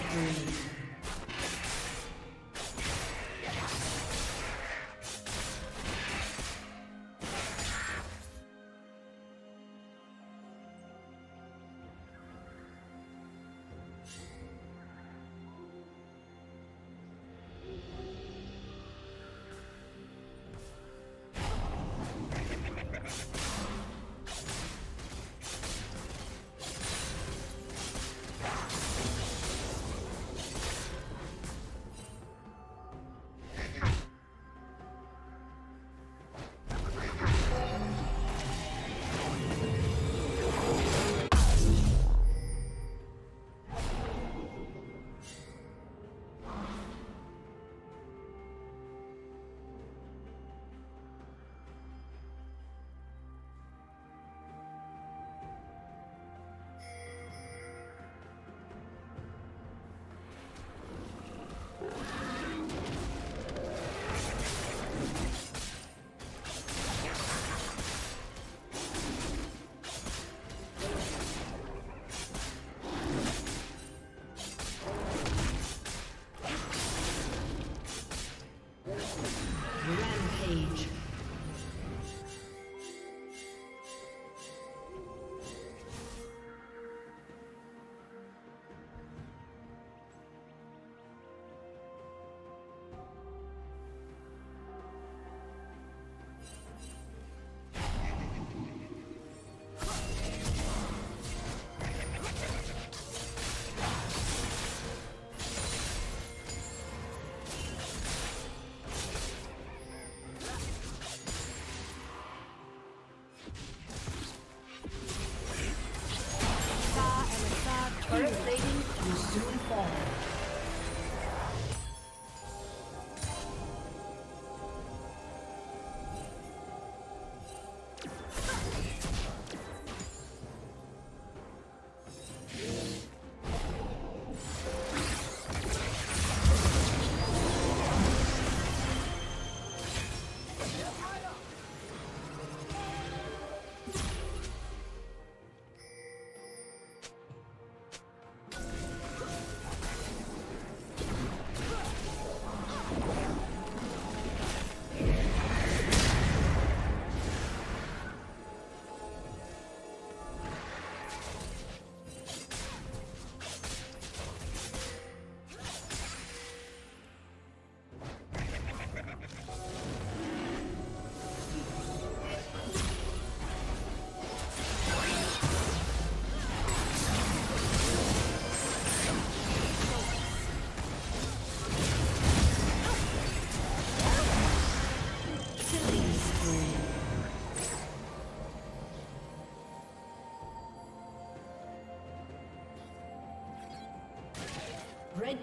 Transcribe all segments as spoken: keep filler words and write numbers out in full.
spree. Red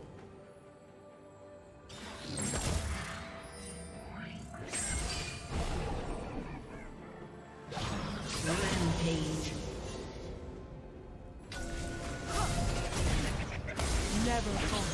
Rampage. Never fall.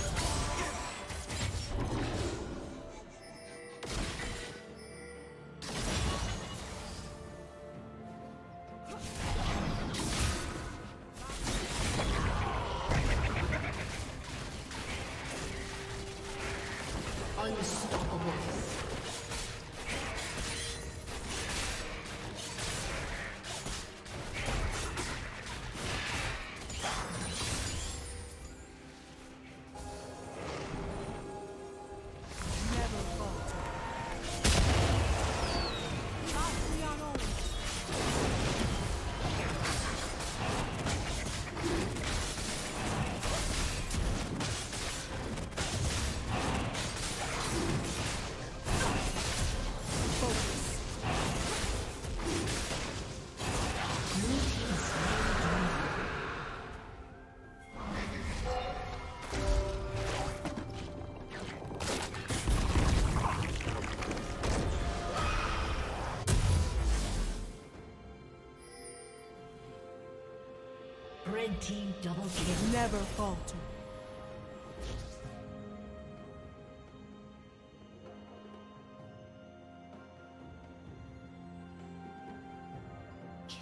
Red team double kill. Never falter.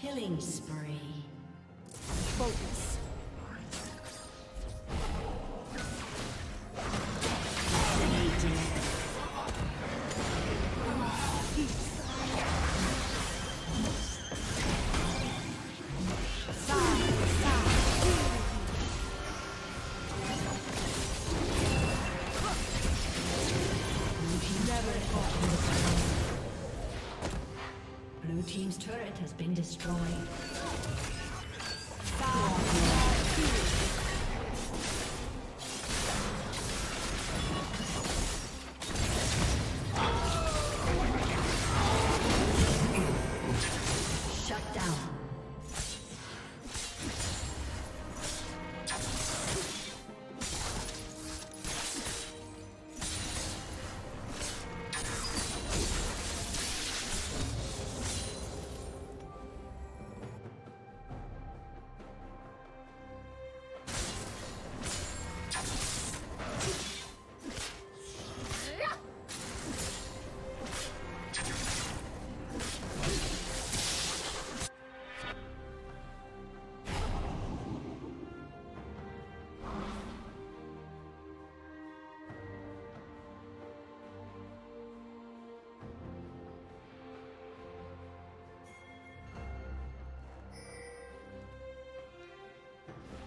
Killing spree. Focus. Team's turret has been destroyed.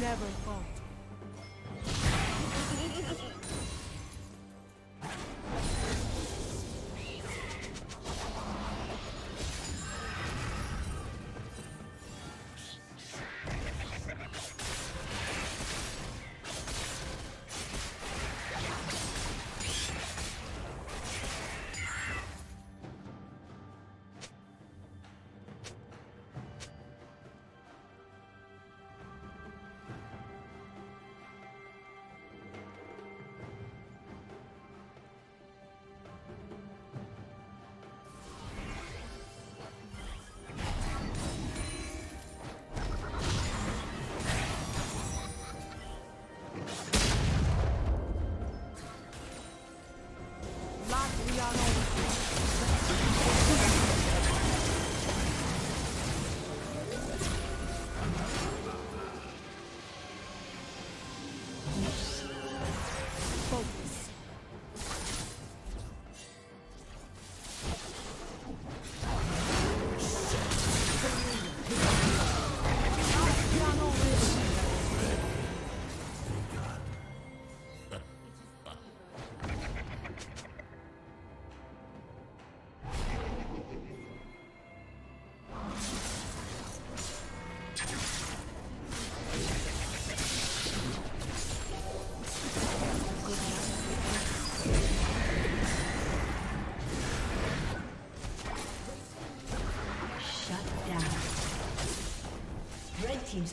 Never fall. Team's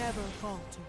never falter.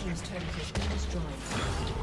Team's turret has been destroyed.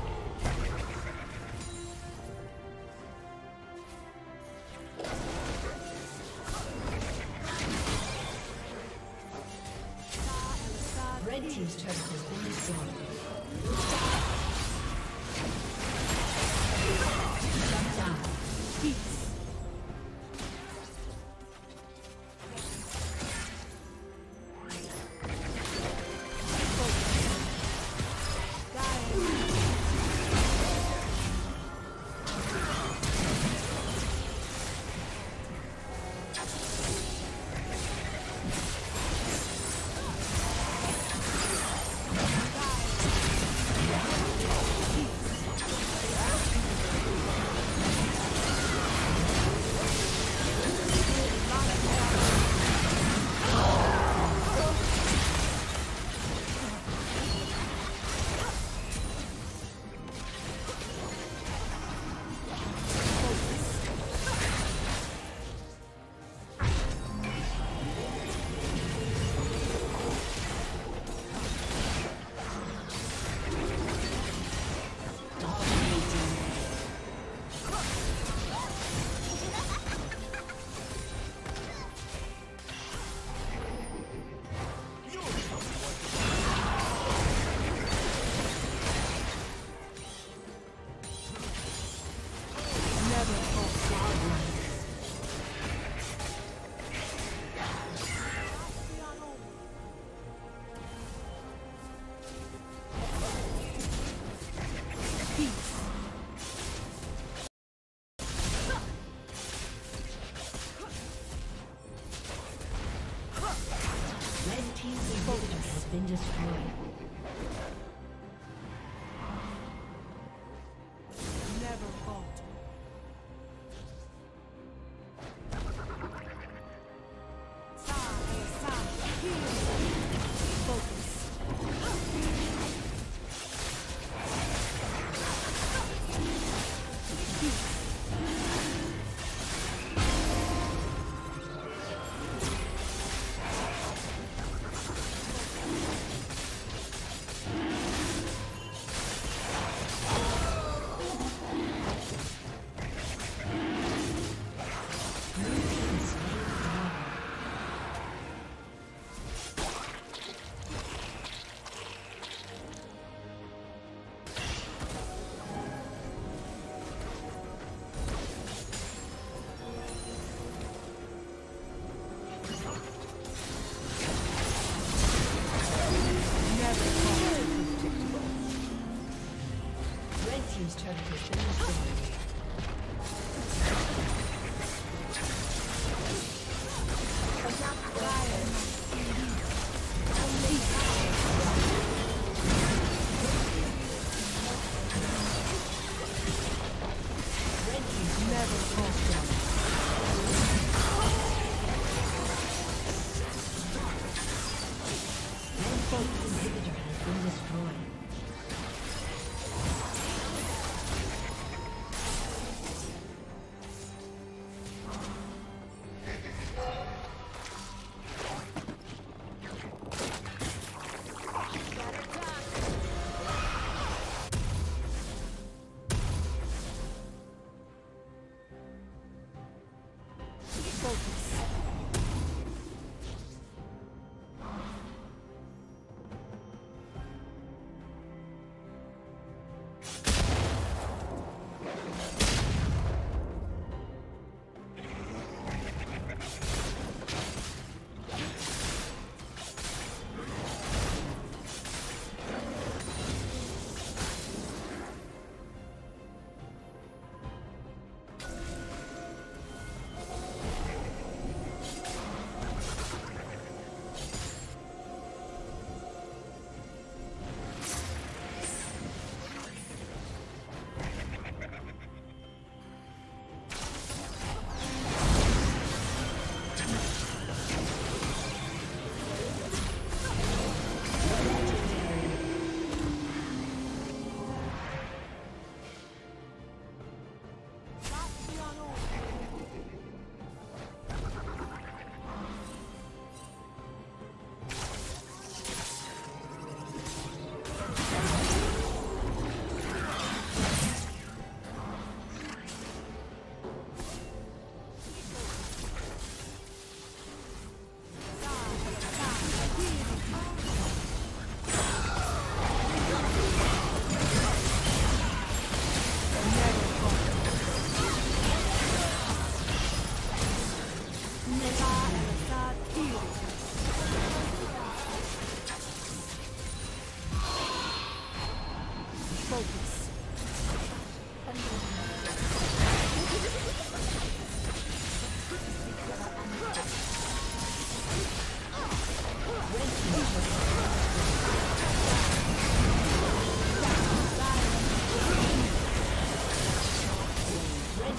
Red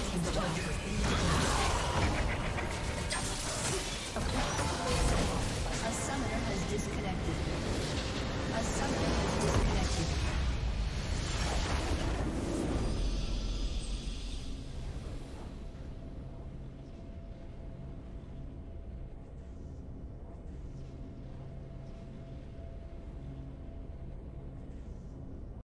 team's turret